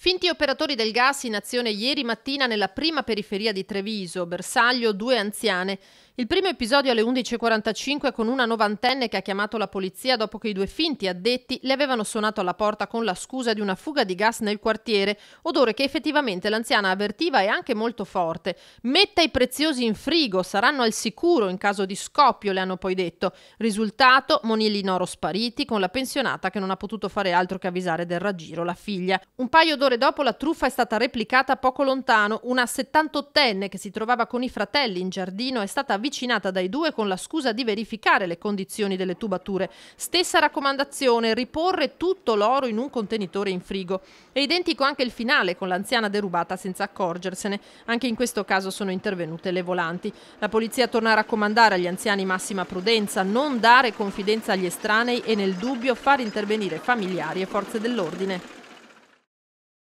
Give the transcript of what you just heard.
Finti operatori del gas in azione ieri mattina nella prima periferia di Treviso, bersaglio due anziane. Il primo episodio alle 11:45 con una novantenne che ha chiamato la polizia dopo che i due finti addetti le avevano suonato alla porta con la scusa di una fuga di gas nel quartiere, odore che effettivamente l'anziana avvertiva e anche molto forte. Metta i preziosi in frigo, saranno al sicuro in caso di scoppio, le hanno poi detto. Risultato, monili in oro spariti con la pensionata che non ha potuto fare altro che avvisare del raggiro la figlia. Un paio d'ore dopo la truffa è stata replicata poco lontano. Una 78enne che si trovava con i fratelli in giardino è stata avvicinata dai due con la scusa di verificare le condizioni delle tubature. Stessa raccomandazione, riporre tutto l'oro in un contenitore in frigo. È identico anche il finale, con l'anziana derubata senza accorgersene. Anche in questo caso sono intervenute le volanti. La polizia torna a raccomandare agli anziani massima prudenza, non dare confidenza agli estranei e nel dubbio far intervenire familiari e forze dell'ordine.